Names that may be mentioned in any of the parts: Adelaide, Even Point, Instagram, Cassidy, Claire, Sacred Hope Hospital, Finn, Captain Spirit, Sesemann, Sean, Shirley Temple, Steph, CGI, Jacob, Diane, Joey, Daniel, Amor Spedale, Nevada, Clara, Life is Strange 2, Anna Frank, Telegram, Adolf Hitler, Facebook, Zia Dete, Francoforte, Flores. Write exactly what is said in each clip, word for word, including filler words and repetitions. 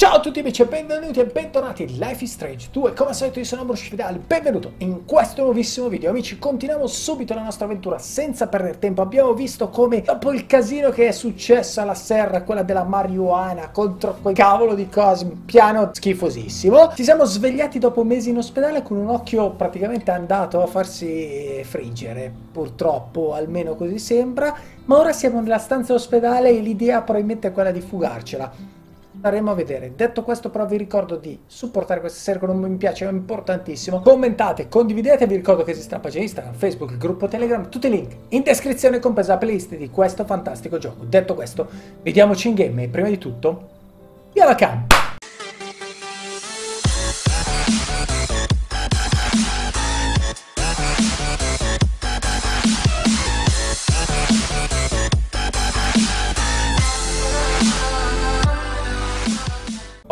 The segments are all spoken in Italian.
Ciao a tutti amici e benvenuti e bentornati in Life is Strange due. Come al solito io sono Amor Spedale, benvenuto in questo nuovissimo video. Amici, continuiamo subito la nostra avventura senza perdere tempo. Abbiamo visto come dopo il casino che è successo alla serra, quella della marijuana contro quel cavolo di cose, piano schifosissimo, ci siamo svegliati dopo mesi in ospedale con un occhio praticamente andato a farsi friggere, purtroppo, almeno così sembra. Ma ora siamo nella stanza ospedale e l'idea probabilmente è quella di fugarcela. Staremo a vedere. Detto questo però vi ricordo di supportare questa serie con un mi piace, è importantissimo. Commentate, condividete, vi ricordo che esiste la pagina Instagram, Facebook, il gruppo Telegram, tutti i link in descrizione compresa la playlist di questo fantastico gioco. Detto questo, vediamoci in game e prima di tutto, via la cam!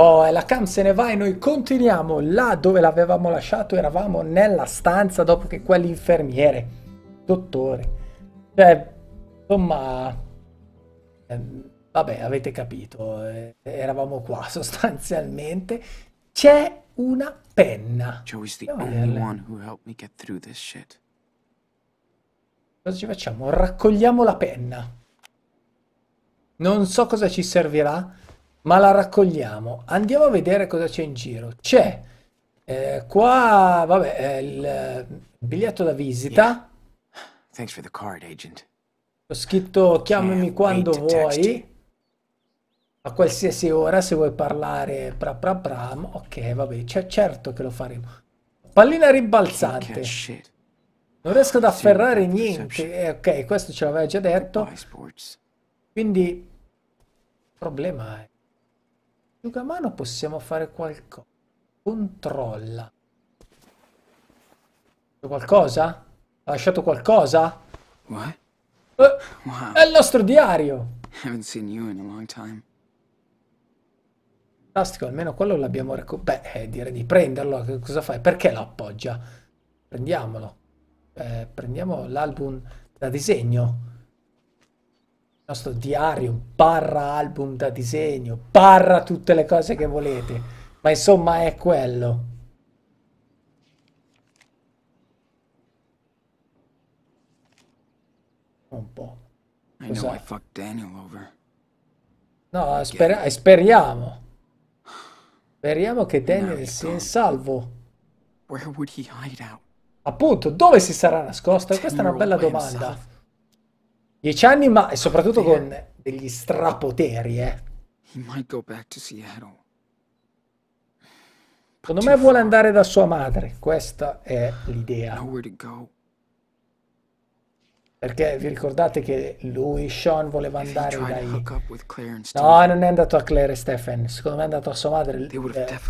Oh, e la cam se ne va e noi continuiamo là dove l'avevamo lasciato. Eravamo nella stanza dopo che quell'infermiere, dottore, cioè, insomma, eh, vabbè, avete capito, eh, eravamo qua sostanzialmente. C'è una penna. Joey's the only one who helped me get through this shit. Cosa ci facciamo? Raccogliamo la penna. Non so cosa ci servirà, ma la raccogliamo. Andiamo a vedere cosa c'è in giro. C'è eh, qua, vabbè, il biglietto da visita. Thanks for the card, agent. Ho scritto chiamami quando vuoi, a qualsiasi ora se vuoi parlare. Pra pra pra. Ok, vabbè, c'è certo che lo faremo. Pallina rimbalzante. Non riesco ad afferrare niente. Eh, ok, questo ce l'aveva già detto. Quindi il problema è asciugamano, possiamo fare qualcosa. Controlla. Qualcosa? Ha lasciato qualcosa? What? Eh, wow. È il nostro diario. Haven't seen you in a long time. Fantastico, almeno quello l'abbiamo recuperato. Beh, direi di prenderlo. Che cosa fai? Perché lo appoggia? Prendiamolo. Eh, prendiamo l'album da disegno. Nostro diario, barra album da disegno, barra tutte le cose che volete, ma insomma è quello. Un po'. I know I fucked Daniel over. No, sper speriamo. Speriamo che Daniel sia in salvo. Where would he hide out? Appunto, dove si sarà nascosto? Questa è una bella domanda. Dieci anni, ma soprattutto con degli strapoteri, eh. Secondo me vuole andare da sua madre, questa è l'idea. Perché vi ricordate che lui, Sean, voleva andare dai... No, non è andato a Claire e Stephen, secondo me è andato a sua madre. Eh.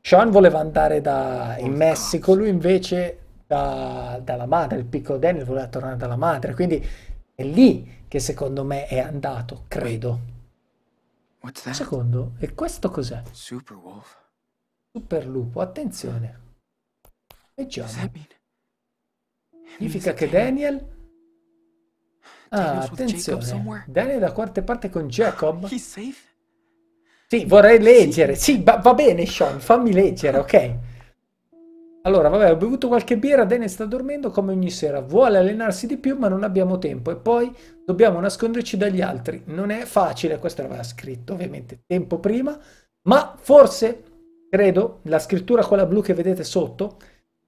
Sean voleva andare da... in Messico, lui invece... Da, dalla madre, il piccolo Daniel voleva tornare dalla madre, quindi è lì che secondo me è andato, credo. Secondo, e questo cos'è? Super Wolf. Super lupo, attenzione. Leggiamo. Significa che Daniel... Ah, attenzione. Daniel è da qualche parte con Jacob. Sì, vorrei leggere. Sì, va, va bene Sean, fammi leggere, ok. Allora, vabbè, ho bevuto qualche birra, Daniel sta dormendo come ogni sera, vuole allenarsi di più ma non abbiamo tempo e poi dobbiamo nasconderci dagli altri. Non è facile, questo l'aveva scritto ovviamente tempo prima, ma forse, credo, la scrittura quella blu che vedete sotto,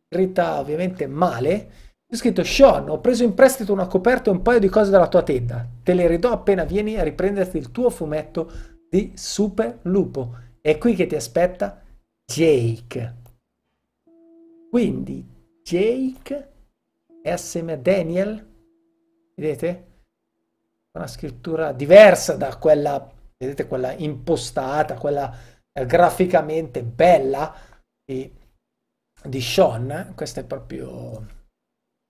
scritta ovviamente male, c'è scritto Sean, ho preso in prestito una coperta e un paio di cose dalla tua tenda, te le ridò appena vieni a riprenderti il tuo fumetto di Super Lupo. È qui che ti aspetta Jake. Quindi Jake è assieme a Daniel, vedete? Una scrittura diversa da quella, vedete, quella impostata, quella eh, graficamente bella di, di Sean. Questa è proprio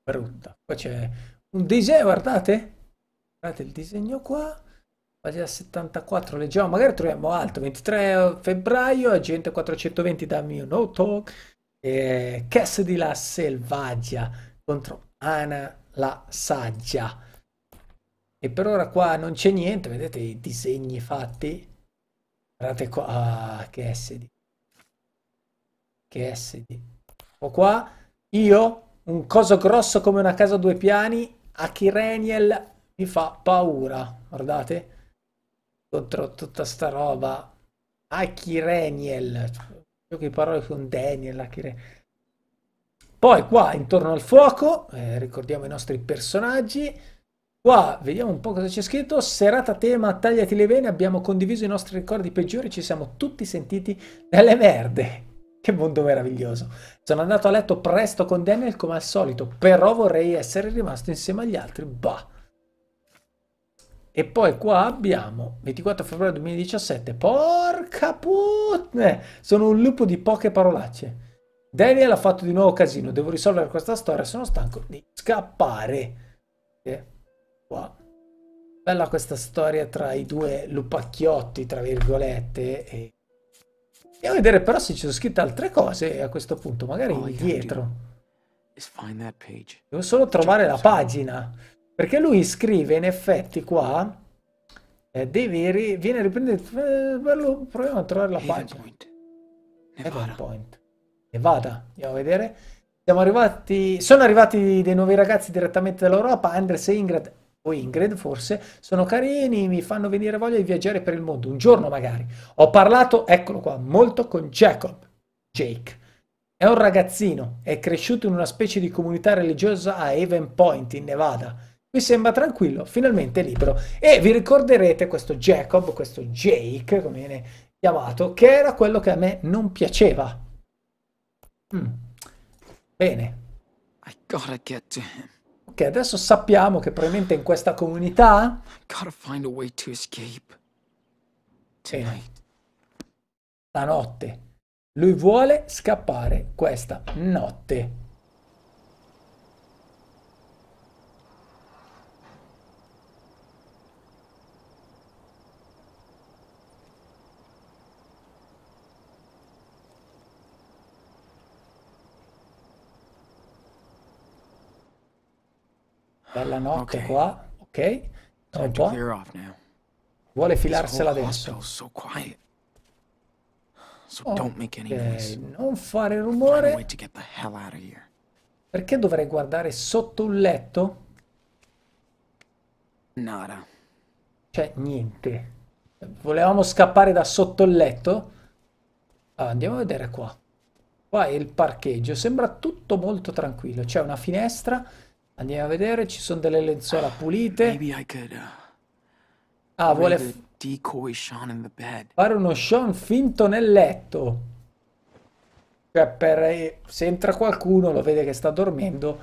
brutta. Poi c'è un disegno, guardate, guardate il disegno qua, pagina settantaquattro, leggiamo, magari troviamo altro, ventitré febbraio, agente quattrocentoventi da mio notebook. Eh, Cassidy la selvaggia contro Anna la saggia. E per ora qua non c'è niente, vedete i disegni fatti Guardate qua. Ah, Cassidy. Cassidy. O qua io, un coso grosso come una casa a due piani, a Kireniel mi fa paura. Guardate. Contro tutta sta roba. A Kireniel. Gioco di parole con Daniel, a Kireniel. Poi qua intorno al fuoco, eh, ricordiamo i nostri personaggi, qua vediamo un po' cosa c'è scritto, serata tema tagliati le vene, abbiamo condiviso i nostri ricordi peggiori, ci siamo tutti sentiti delle merde, che mondo meraviglioso. Sono andato a letto presto con Daniel come al solito, però vorrei essere rimasto insieme agli altri, bah. E poi qua abbiamo ventiquattro febbraio duemiladiciassette, porca puttane, sono un lupo di poche parolacce. Daniel ha fatto di nuovo casino, devo risolvere questa storia, sono stanco di scappare. E qua. Bella questa storia tra i due lupacchiotti, tra virgolette. E... andiamo a vedere però se ci sono scritte altre cose a questo punto, magari indietro. Devo solo trovare la pagina, perché lui scrive in effetti qua, eh, dei veri, viene riprendito, eh, bello, proviamo a trovare la pagina. Even Point. Nevada, andiamo a vedere. Siamo arrivati, sono arrivati dei nuovi ragazzi direttamente dall'Europa, Andres e Ingrid, o Ingrid forse, sono carini, mi fanno venire voglia di viaggiare per il mondo, un giorno magari. Ho parlato, eccolo qua, molto con Jacob, Jake. È un ragazzino, è cresciuto in una specie di comunità religiosa a Even Point, in Nevada. Qui sembra tranquillo, finalmente libero. E vi ricorderete questo Jacob, questo Jake, come viene chiamato, che era quello che a me non piaceva. Mm. Bene. I gotta get to him. Ok, adesso sappiamo che probabilmente in questa comunità la notte lui vuole scappare questa notte. Bella notte, okay. Qua, ok, no, qua. Vuole filarsela adesso. So so okay. Non fare rumore. Perché dovrei guardare sotto un letto? Nada. Cioè, niente. Volevamo scappare da sotto il letto? Ah, andiamo a vedere qua. Qua è il parcheggio, sembra tutto molto tranquillo. C'è una finestra. Andiamo a vedere, ci sono delle lenzuola pulite. Ah, vuole fare uno Sean finto nel letto. Cioè, per... se entra qualcuno, lo vede che sta dormendo.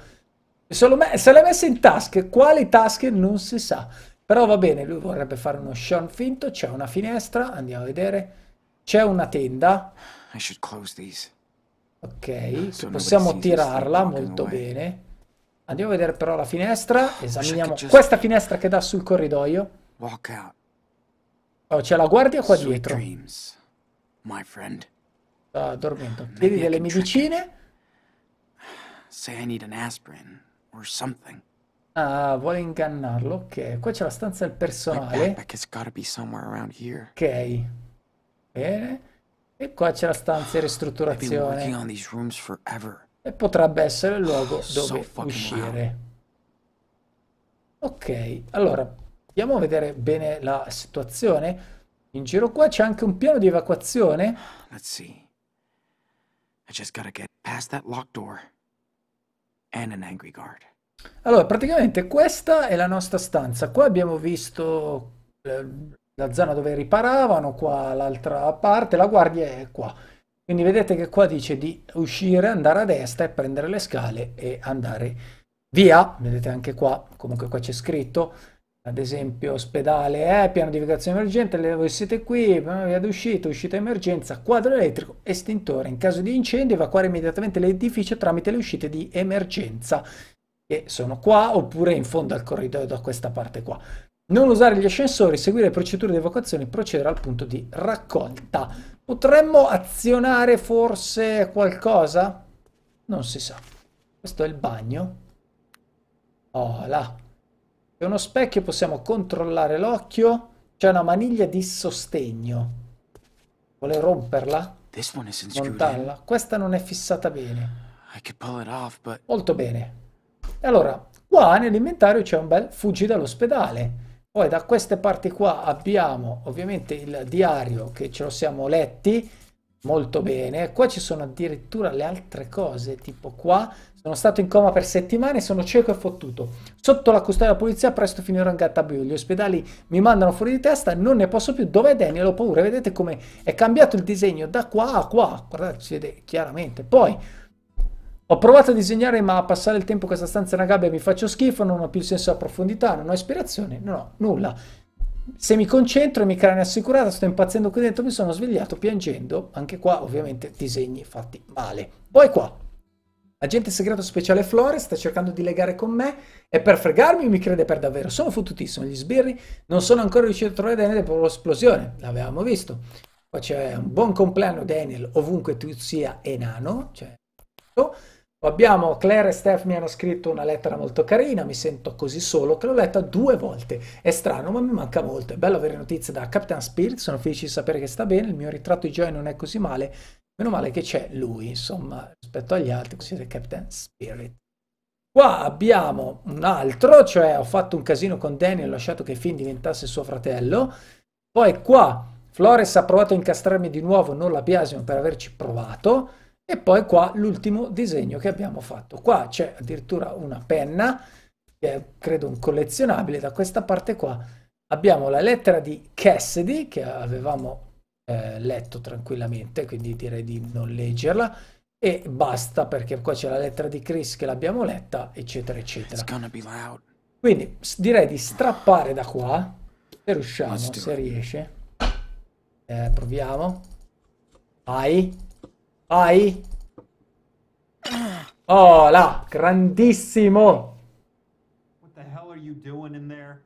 Se, me... se l'è messa in tasche, quali tasche non si sa. Però va bene, lui vorrebbe fare uno Sean finto. C'è una finestra, andiamo a vedere. C'è una tenda. Ok, possiamo tirarla molto bene. Andiamo a vedere però la finestra, esaminiamo questa finestra che dà sul corridoio. Oh, c'è la guardia qua dietro. Sta dormendo. Vedi delle medicine. Ah, vuole ingannarlo, ok. Qua c'è la stanza del personale. Ok. Bene. E qua c'è la stanza di ristrutturazione. E potrebbe essere il luogo dove uscire. Ok, allora andiamo a vedere bene la situazione. In giro qua c'è anche un piano di evacuazione. Allora, praticamente questa è la nostra stanza. Qua abbiamo visto la zona dove riparavano, qua l'altra parte, la guardia è qua. Quindi vedete che qua dice di uscire, andare a destra e prendere le scale e andare via. Vedete anche qua, comunque qua c'è scritto, ad esempio, ospedale, eh, piano di evacuazione emergente, voi siete qui, via d'uscita, uscita emergenza, quadro elettrico, estintore. In caso di incendio evacuare immediatamente l'edificio tramite le uscite di emergenza, che sono qua, oppure in fondo al corridoio da questa parte qua. Non usare gli ascensori, seguire le procedure di evacuazione, procedere al punto di raccolta. Potremmo azionare forse qualcosa? Non si sa. Questo è il bagno. Oh, là. C'è uno specchio, possiamo controllare l'occhio. C'è una maniglia di sostegno. Vuole romperla? Montarla? Questa non è fissata bene. Off, but... Molto bene. Allora, qua nell'inventario c'è un bel fuggi dall'ospedale. Poi da queste parti qua abbiamo ovviamente il diario che ce lo siamo letti. Molto bene. Qua ci sono addirittura le altre cose, tipo qua. Sono stato in coma per settimane, sono cieco e fottuto. Sotto la custodia della polizia, presto finirò in gattabuio. Gli ospedali mi mandano fuori di testa, non ne posso più. Dov'è Daniel? Ho paura. Vedete come è cambiato il disegno da qua a qua. Guardate, si vede chiaramente. Poi... ho provato a disegnare, ma a passare il tempo in questa stanza è una gabbia, mi faccio schifo, non ho più il senso di approfondità, non ho ispirazione, non ho nulla. Se mi concentro e mi cranio assicurata, sto impazzendo qui dentro, mi sono svegliato piangendo. Anche qua ovviamente disegni fatti male. Poi qua, agente segreto speciale Flores sta cercando di legare con me e per fregarmi mi crede per davvero. Sono fottutissimo, gli sbirri non sono ancora riusciti a trovare Daniel dopo l'esplosione, l'avevamo visto. Qua c'è un buon compleanno Daniel, ovunque tu sia enano, cioè... abbiamo Claire e Steph mi hanno scritto una lettera molto carina, mi sento così solo che l'ho letta due volte, è strano ma mi manca molto, è bello avere notizie da Captain Spirit, sono felice di sapere che sta bene, il mio ritratto di Joey non è così male, meno male che c'è lui, insomma, rispetto agli altri, così è Captain Spirit. Qua abbiamo un altro, cioè ho fatto un casino con Daniel, ho lasciato che Finn diventasse suo fratello, poi qua Flores ha provato a incastrarmi di nuovo, non la biasimo per averci provato. E poi qua l'ultimo disegno che abbiamo fatto. Qua c'è addirittura una penna, che è, credo un collezionabile. Da questa parte qua abbiamo la lettera di Cassidy, che avevamo eh, letto tranquillamente, quindi direi di non leggerla. E basta, perché qua c'è la lettera di Chris che l'abbiamo letta, eccetera, eccetera. Quindi direi di strappare da qua, se riusciamo, se riesce. Eh, proviamo. Vai. Vai. Oh là, grandissimo. What the hell are you doing in there?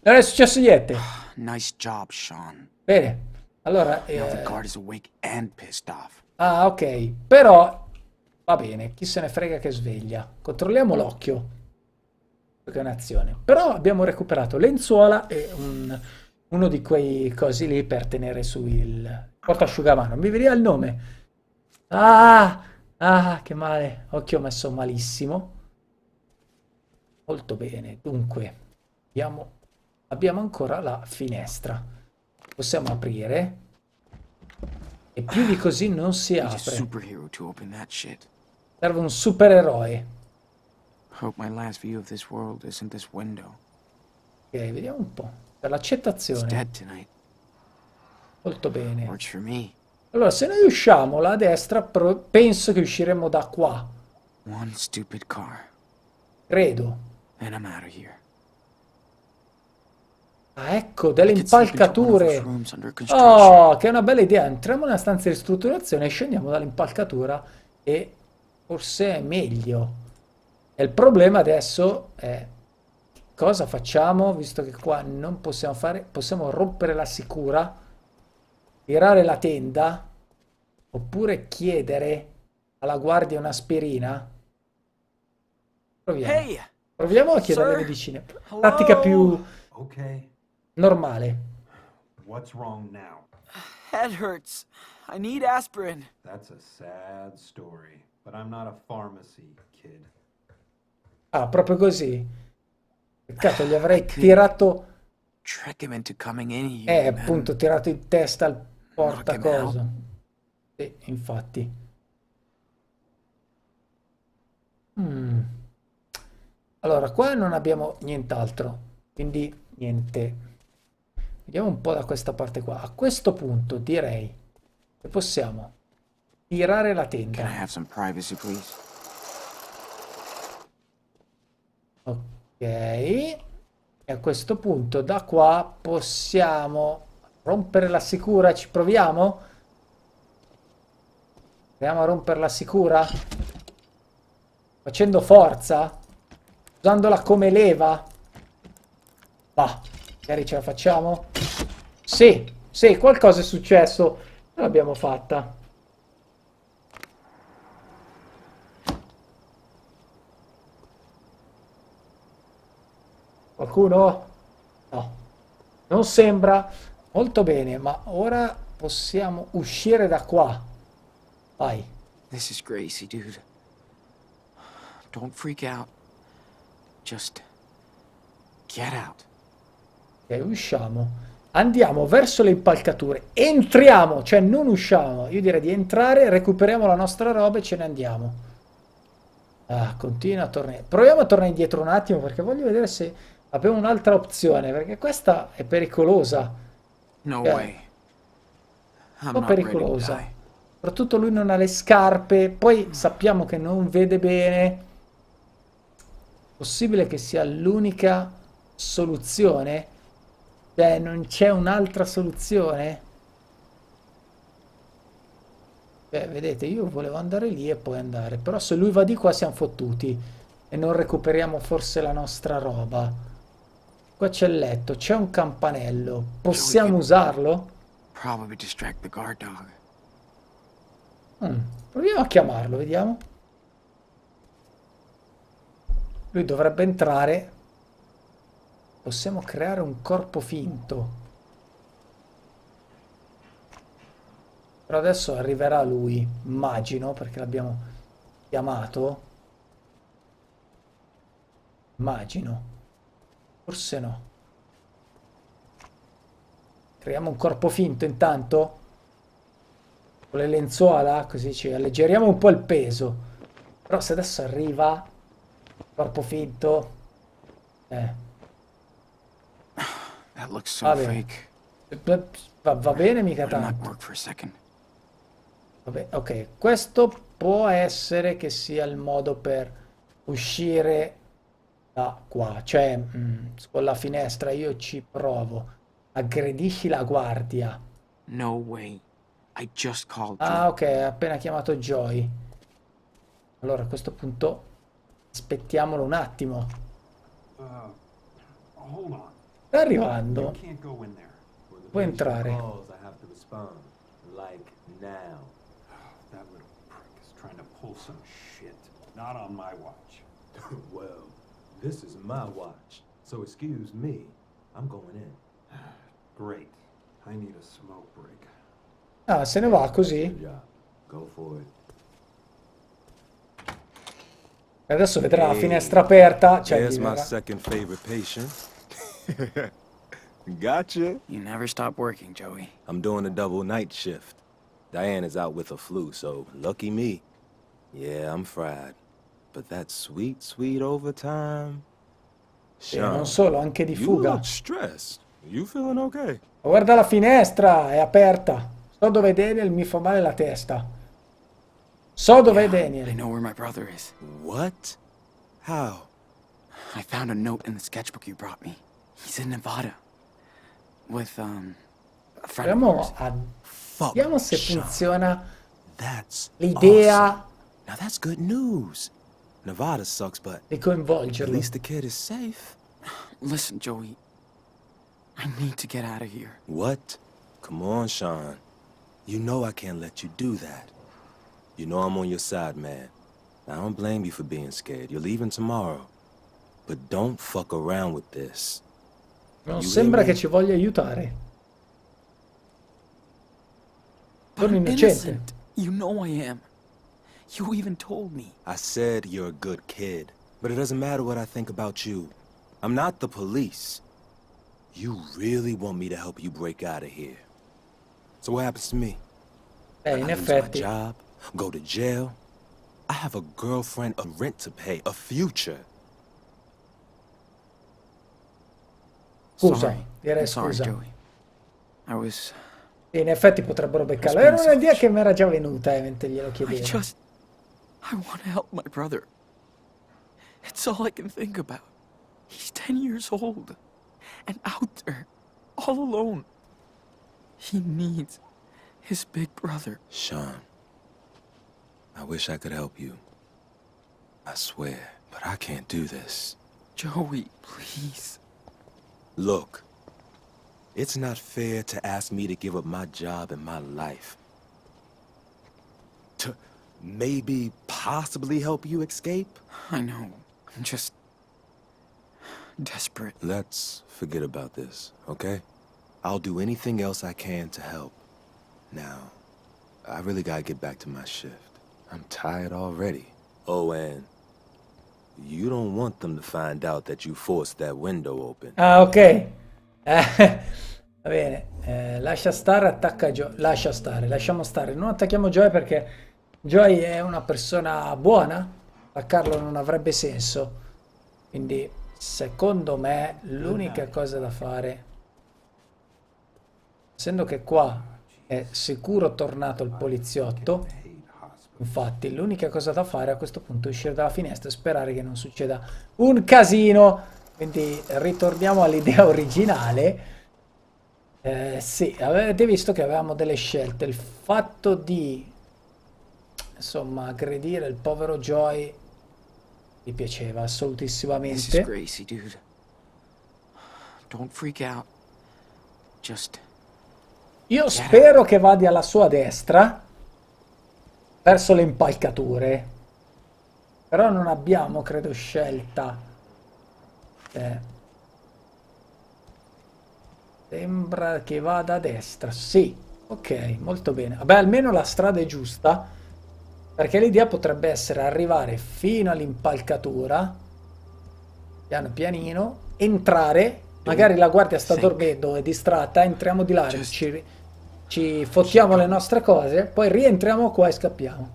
Non è successo niente. Nice job, Sean. Bene. Allora eh... the guard is awake and pissed off. Ah, ok. Però va bene, chi se ne frega che sveglia. Controlliamo l'occhio. Un'azione. Però abbiamo recuperato lenzuola e un, uno di quei cosi lì per tenere su il portasciugamano. Mi veniva il nome. Ah, ah, che male. Occhio messo malissimo. Molto bene. Dunque, abbiamo, abbiamo ancora la finestra. Possiamo aprire. E più di così non si apre. Serve un supereroe. Ok, vediamo un po'. Per l'accettazione. Molto bene. Allora, se noi usciamo là a destra, penso che usciremo da qua. Credo. Ah, ecco, delle impalcature. Oh, che è una bella idea. Entriamo nella stanza di ristrutturazione e scendiamo dall'impalcatura e forse è meglio. Il problema adesso è cosa facciamo, visto che qua non possiamo fare, possiamo rompere la sicura, tirare la tenda, oppure chiedere alla guardia un'aspirina. Proviamo. Hey, Proviamo a chiedere sir? le medicine. Tattica più okay. normale. What's wrong now? Head hurts. I need aspirin. That's a sad story, but I'm not a pharmacy kid. Ah, proprio così. Peccato, gli avrei tirato... Eh, appunto, tirato in testa al portacoso. Sì, infatti. Mm. Allora, qua non abbiamo nient'altro. Quindi, niente. Vediamo un po' da questa parte qua. A questo punto, direi che possiamo tirare la tenda. Can I have some privacy, please? Ok, e a questo punto da qua possiamo rompere la sicura, ci proviamo? Proviamo a rompere la sicura? Facendo forza? Usandola come leva? Va, magari ce la facciamo? Sì, sì, qualcosa è successo, l'abbiamo fatta. Qualcuno? No. Non sembra. Molto bene, ma ora possiamo uscire da qua. Vai. This is crazy, dude. Don't freak out. Just get out. E usciamo. Andiamo verso le impalcature. Entriamo, cioè non usciamo. Io direi di entrare, recuperiamo la nostra roba e ce ne andiamo. Ah, continua a tornare. Proviamo a tornare indietro un attimo perché voglio vedere se abbiamo un'altra opzione, perché questa è pericolosa. No eh, way. Un po' pericolosa. Soprattutto lui non ha le scarpe, poi sappiamo che non vede bene. Possibile che sia l'unica soluzione? Beh, non c'è un'altra soluzione? Beh, vedete, io volevo andare lì e poi andare. Però se lui va di qua siamo fottuti. E non recuperiamo forse la nostra roba. Qua c'è il letto, c'è un campanello. Possiamo usarlo? Mm. Proviamo a chiamarlo, vediamo. Lui dovrebbe entrare. Possiamo creare un corpo finto. Però adesso arriverà lui, immagino, perché l'abbiamo chiamato. Immagino. Forse no. Creiamo un corpo finto intanto. Con le lenzuola, così ci alleggeriamo un po' il peso. Però se adesso arriva il corpo finto... Eh... Va bene. Va, va bene mica tanto. Vabbè, ok, questo può essere che sia il modo per uscire da qua. Cioè, mh, con la finestra io ci provo. Aggredisci la guardia. No way. I just called you. Ah, ok, ha appena chiamato Joey. Allora, a questo punto aspettiamolo un attimo. Uh, hold on. Sta arrivando. Puoi entrare. Ah, se ne va così. Adesso vedrà la finestra aperta. Cioè, gotcha. You never stop working, Joey. I'm doing a double night shift. Diane is out with a flu, so lucky me. Yeah, I'm fried. But that sweet, sweet overtime. Sean, e non solo, anche di fuga. You look stressed. You feeling okay? Guarda la finestra, è aperta. So dove Daniel mi fa male la testa. So dove yeah, Daniel. I know where my brother is. What? How? I found a note in the sketchbook you brought me. He's in Nevada. With um a friend of hers. Vediamo se funziona l'idea. Now that's good news. Nevada sucks, but di coinvolgerlo. At least the kid is safe. Listen, Joey. I need to get out of here. What? Come on, Sean. You know I can't let you do that. You know I'm on your side, man. I don't blame you for being scared. You're leaving tomorrow. But don't fuck around with this. Non sembra che ci voglia aiutare. Sono innocente. You know I am. You even told me. I said you're a good kid, but it doesn't matter what I think about you. I'm not the police. You really want me to help you break out of here. So what happens to me? Eh, in effetti. I lose my job, go to jail. I have a girlfriend, a rent to pay, a future. Scusa, direi scusa. E in effetti potrebbero beccarlo. Era un'idea che mi era già venuta, eh, mentre glielo chiedevo. Just... I want to help my brother. It's all I can think about. He's ten years old and out there all alone. He needs his big brother. Sean, I wish I could help you. I swear, but I can't do this. Joey, please. Look, it's not fair to ask me to give up my job and my life. To maybe possibly help you escape? I know. I'm just... desperate. Let's forget about this, okay? I'll do anything else I can to help. Now, I really gotta get back to my shift. I'm tired already. Oh, and you don't want them to find out that you forced that window open. Ah, ok. Eh, va bene. Eh, lascia stare, attacca Joey. Lascia stare, lasciamo stare. Non attacchiamo Joey perché Joey è una persona buona. Attaccarlo non avrebbe senso. Quindi, secondo me, l'unica cosa da fare, essendo che qua è sicuro tornato il poliziotto, infatti l'unica cosa da fare a questo punto è uscire dalla finestra e sperare che non succeda un casino. Quindi ritorniamo all'idea originale. Eh, sì, avete visto che avevamo delle scelte. Il fatto di, insomma, aggredire il povero Joey mi piaceva assolutissimamente. Gracie, dude. Don't freak out. Just... Io spero che vada alla sua destra, verso le impalcature. Però non abbiamo, credo, scelta. Eh. Sembra che vada a destra. Sì, ok, molto bene. Vabbè, almeno la strada è giusta. Perché l'idea potrebbe essere arrivare fino all'impalcatura, piano pianino, entrare, magari la guardia sta dormendo, è distratta, entriamo di là, ci, ci fottiamo le nostre cose, poi rientriamo qua e scappiamo.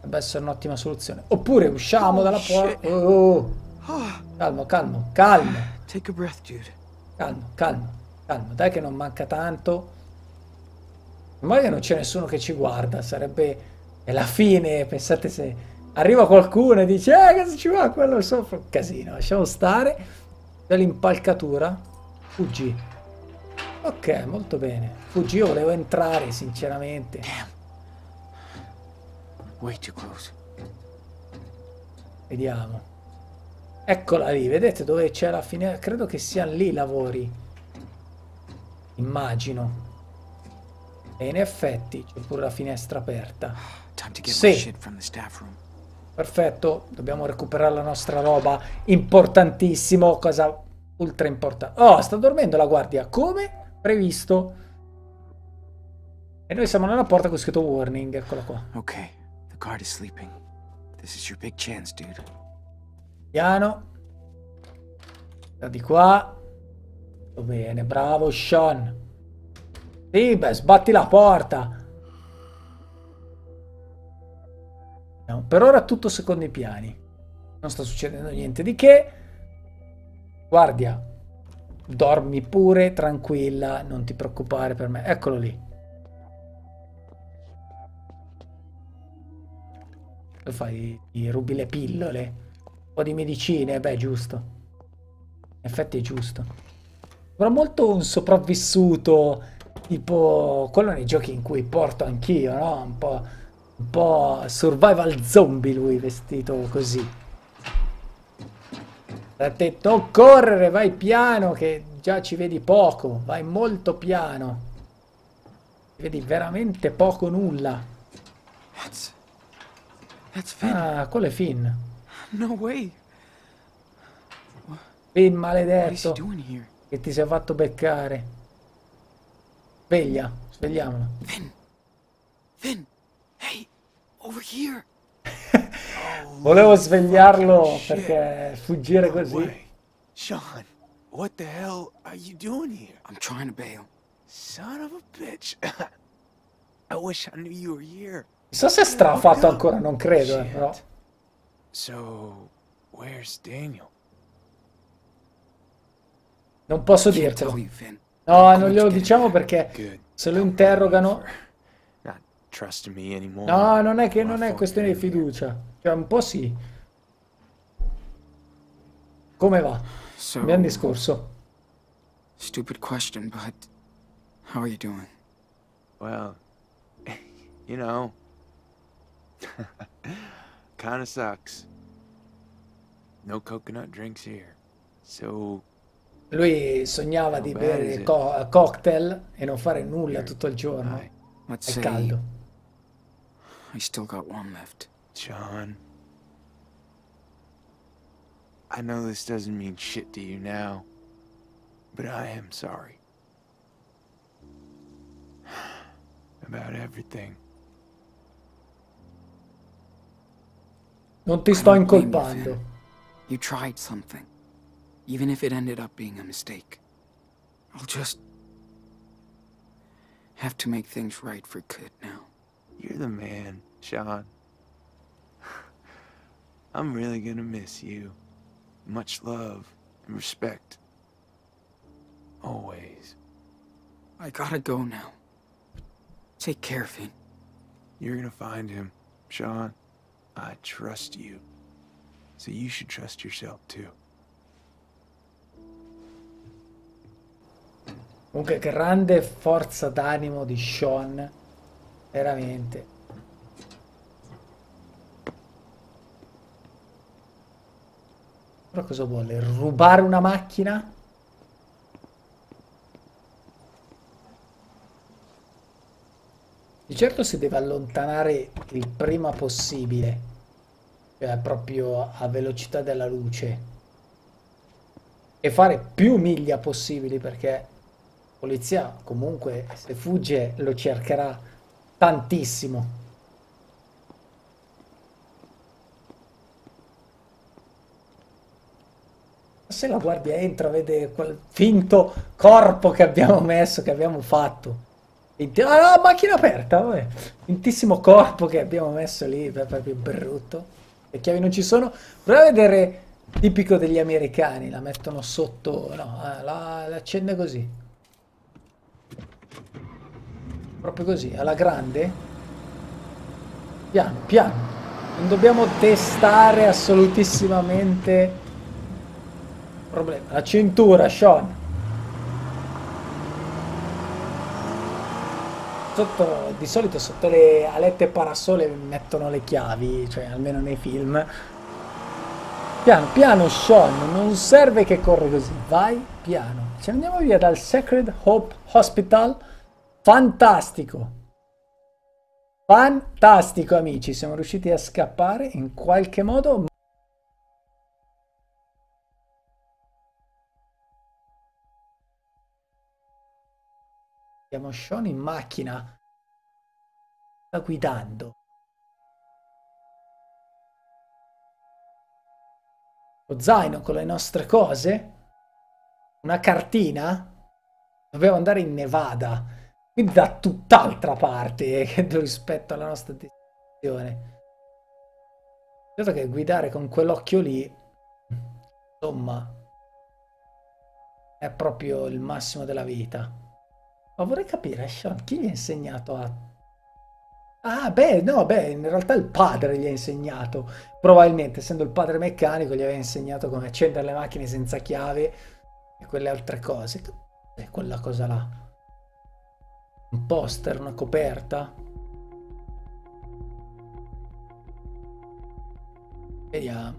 Deve essere un'ottima soluzione. Oppure usciamo dalla porta... Oh, oh. Calmo, calmo, calmo. Calmo, calmo, calmo. Dai che non manca tanto. Ormai che non c'è nessuno che ci guarda, sarebbe... E alla fine, pensate se arriva qualcuno e dice eh, cosa ci va? Quello sopra un casino. Lasciamo stare. Dall'impalcatura. Fuggì. Ok, molto bene. Fuggì, io volevo entrare, sinceramente. Vediamo. Eccola lì, vedete dove c'è la finestra? Credo che siano lì i lavori. Immagino. E in effetti c'è pure la finestra aperta. Sì, perfetto, dobbiamo recuperare la nostra roba, importantissimo, cosa ultra importante. Oh, sta dormendo la guardia, come previsto. E noi siamo nella porta con scritto warning, eccola qua. Ok, the guard is sleeping. This is your big chance, dude. Piano. Da di qua. Va bene, bravo Sean. Sì, beh, sbatti la porta. No, per ora tutto secondo i piani. Non sta succedendo niente di che. Guardia, dormi pure, tranquilla, non ti preoccupare per me. Eccolo lì. Lo fai, gli rubi le pillole. Un po' di medicine, beh, giusto. In effetti è giusto. Sembra molto un sopravvissuto, tipo quello nei giochi in cui porto anch'io, no? Un po'... Un po' survival zombie lui, vestito così. Non correre, vai piano che già ci vedi poco. Vai molto piano. Ci vedi veramente poco nulla. That's, that's Finn. Ah, quello è Finn. No way. Finn maledetto. Che ti sei fatto beccare. Sveglia, svegliamolo. Finn. Finn. Over here. Volevo svegliarlo perché fuggire così. Sean, what the hell are you doing here? I'm trying to bail. Son of a bitch. I wish I knew you were here. Non so se strafatto ancora, non credo, eh, però. So, where's Daniel? Non posso dirtelo. No, non glielo diciamo perché se lo interrogano. No, non è che non è questione di fiducia. Cioè, un po' sì. Come va? Abbiamo discorso. Stupid question, but how are you doing? Well, you know, kind of sucks. No coconut drinks here. So lui sognava di bere co cocktail e non fare nulla tutto il giorno. È caldo. I still got one left. John. I know this doesn't mean shit to you now, but I am sorry. About everything. Non ti sto incolpando. You tried something, even if it ended up being a mistake. I'll just have to make things right for good now. You're the man, Sean. I'm really gonna miss you. Much love and respect. Always. I gotta go now. Take care, Finn. You're gonna find him, Sean. I trust you. So you should trust yourself too. Comunque grande forza d'animo di Sean. Veramente. Però cosa vuole? Rubare una macchina? Di certo si deve allontanare il prima possibile, cioè proprio a velocità della luce, e fare più miglia possibili, perché la polizia comunque se fugge lo cercherà tantissimo. Se la guardia entra, vede quel finto corpo che abbiamo messo, che abbiamo fatto. Ah, no, macchina aperta, vabbè. Tantissimo corpo che abbiamo messo lì, proprio brutto. Le chiavi non ci sono. Prova a vedere, tipico degli americani, la mettono sotto, no, la, la accende così. Proprio così, alla grande. Piano, piano. Non dobbiamo testare assolutissimamente problema. La cintura, Sean. Sotto, di solito sotto le alette parasole mettono le chiavi, cioè almeno nei film. Piano, piano Sean, non serve che corri così, vai piano. Ci andiamo via dal Sacred Hope Hospital, fantastico. Fantastico amici, siamo riusciti a scappare in qualche modo. Abbiamo Sean in macchina, sta guidando. Lo zaino con le nostre cose, una cartina. Dobbiamo andare in Nevada, quindi da tutt'altra parte eh, rispetto alla nostra destinazione. Certo che guidare con quell'occhio lì, insomma, è proprio il massimo della vita. Ma vorrei capire, Sean, chi gli ha insegnato a... Ah, beh, no, beh, in realtà il padre gli ha insegnato. Probabilmente, essendo il padre meccanico, gli aveva insegnato come accendere le macchine senza chiave e quelle altre cose. È quella cosa là. Un poster, una coperta. Vediamo.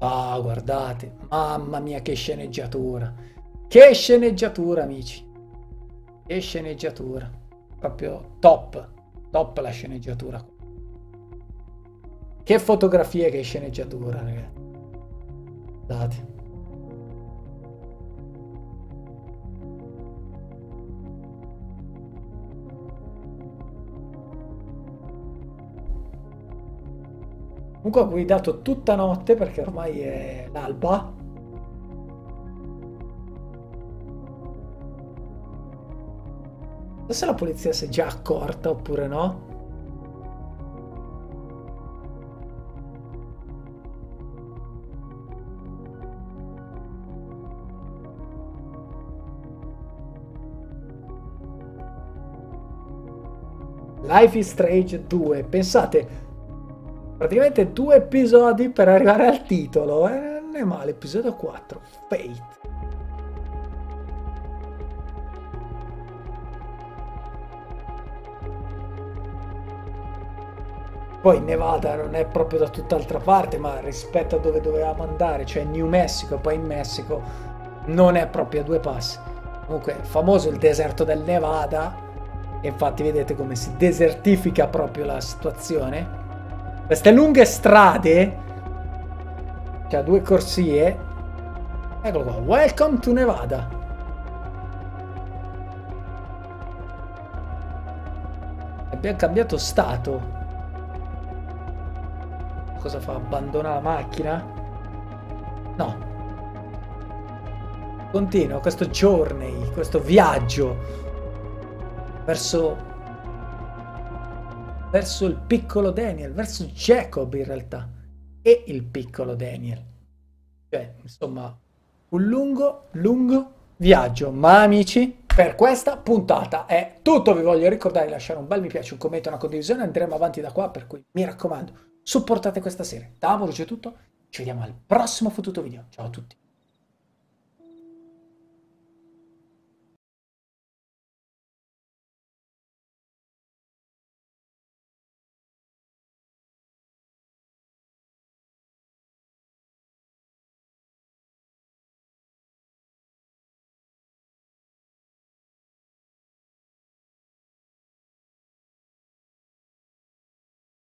Ah, guardate. Mamma mia, che sceneggiatura. Che sceneggiatura, amici! Che sceneggiatura! Proprio top! Top la sceneggiatura! Che fotografie, che sceneggiatura, ragazzi! Guardate! Comunque ho guidato tutta notte perché ormai è l'alba. Non so se la polizia si è già accorta oppure no. Life is Strange due. Pensate, praticamente due episodi per arrivare al titolo. Eh? Non è male, episodio quattro. Fate. Poi Nevada non è proprio da tutt'altra parte, ma rispetto a dove dovevamo andare, cioè New Mexico, poi in Messico, non è proprio a due passi. Comunque, famoso il deserto del Nevada, infatti vedete come si desertifica proprio la situazione. Queste lunghe strade che ha due corsie. Eccolo qua, welcome to Nevada. Abbiamo cambiato stato. Cosa fa? Abbandona la macchina? No. Continua questo journey, questo viaggio verso... verso il piccolo Daniel, verso Jacob in realtà, e il piccolo Daniel. Cioè, insomma, un lungo, lungo viaggio. Ma amici, per questa puntata è tutto. Vi voglio ricordare di lasciare un bel mi piace, un commento, una condivisione. Andremo avanti da qua, per cui mi raccomando, supportate questa serie. Da Amor è tutto, ci vediamo al prossimo fottuto video. Ciao a tutti.